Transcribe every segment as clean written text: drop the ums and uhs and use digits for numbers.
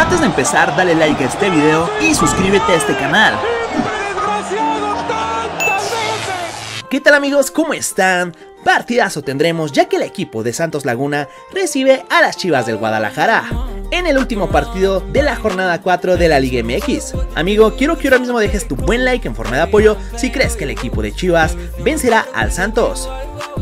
Antes de empezar, dale like a este video y suscríbete a este canal. ¿Qué tal amigos? ¿Cómo están? Partidazo tendremos ya que el equipo de Santos Laguna recibe a las Chivas del Guadalajara en el último partido de la jornada 4 de la Liga MX. Amigo, quiero que ahora mismo dejes tu buen like en forma de apoyo si crees que el equipo de Chivas vencerá al Santos.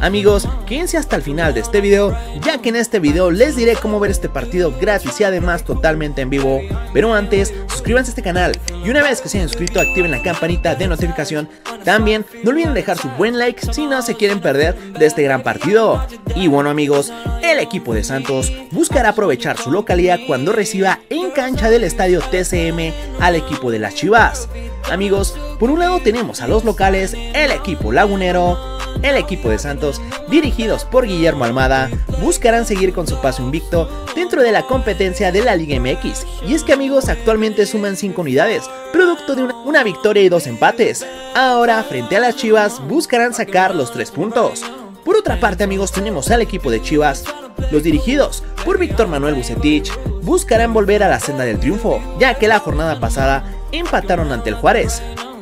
Amigos, quédense hasta el final de este video, ya que en este video les diré cómo ver este partido gratis y además totalmente en vivo. Pero antes, suscríbanse a este canal y una vez que se hayan suscrito activen la campanita de notificación. También no olviden dejar su buen like si no se quieren perder de este gran partido. Y bueno amigos, el equipo de Santos buscará aprovechar su localía cuando reciba en cancha del estadio TCM al equipo de las Chivas. Amigos, por un lado tenemos a los locales, el equipo lagunero. El equipo de Santos, dirigidos por Guillermo Almada, buscarán seguir con su paso invicto dentro de la competencia de la Liga MX. Y es que amigos, actualmente suman 5 unidades, producto de una victoria y 2 empates. Ahora, frente a las Chivas, buscarán sacar los 3 puntos. Por otra parte amigos, tenemos al equipo de Chivas. Los dirigidos por Víctor Manuel Bucetich buscarán volver a la senda del triunfo, ya que la jornada pasada empataron ante el Juárez.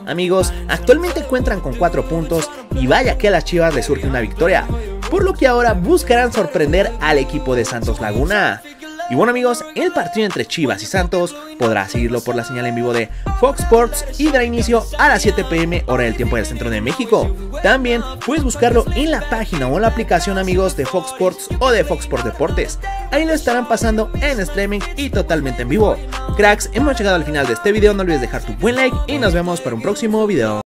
Amigos, actualmente cuentan con 4 puntos y vaya que a las Chivas les surge una victoria, por lo que ahora buscarán sorprender al equipo de Santos Laguna. Y bueno amigos, el partido entre Chivas y Santos podrá seguirlo por la señal en vivo de Fox Sports y dará inicio a las 7 p.m. hora del tiempo del centro de México. También puedes buscarlo en la página o en la aplicación amigos de Fox Sports o de Fox Sports Deportes. Ahí lo estarán pasando en streaming y totalmente en vivo. Cracks, hemos llegado al final de este video, no olvides dejar tu buen like y nos vemos para un próximo video.